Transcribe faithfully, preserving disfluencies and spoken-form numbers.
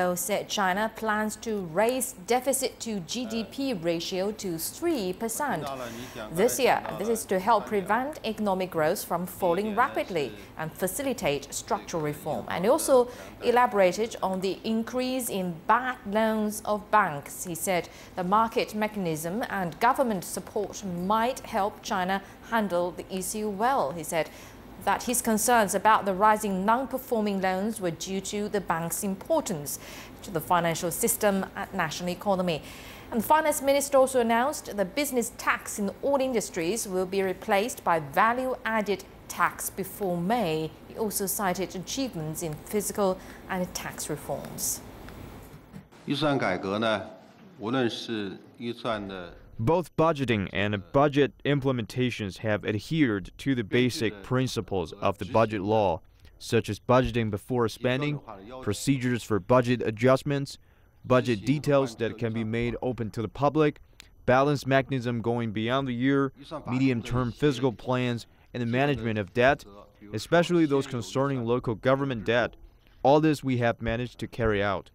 Low said China plans to raise deficit-to-G D P ratio to three percent this year. This is to help prevent economic growth from falling rapidly and facilitate structural reform. And he also elaborated on the increase in bad loans of banks. He said the market mechanism and government support might help China handle the issue well. He said that his concerns about the rising non-performing loans were due to the bank's importance to the financial system and national economy. And the finance minister also announced the business tax in all industries will be replaced by value-added tax before May. He also cited achievements in fiscal and tax reforms. Both budgeting and budget implementations have adhered to the basic principles of the budget law, such as budgeting before spending, procedures for budget adjustments, budget details that can be made open to the public, balance mechanism going beyond the year, medium-term fiscal plans, and the management of debt, especially those concerning local government debt. All this we have managed to carry out.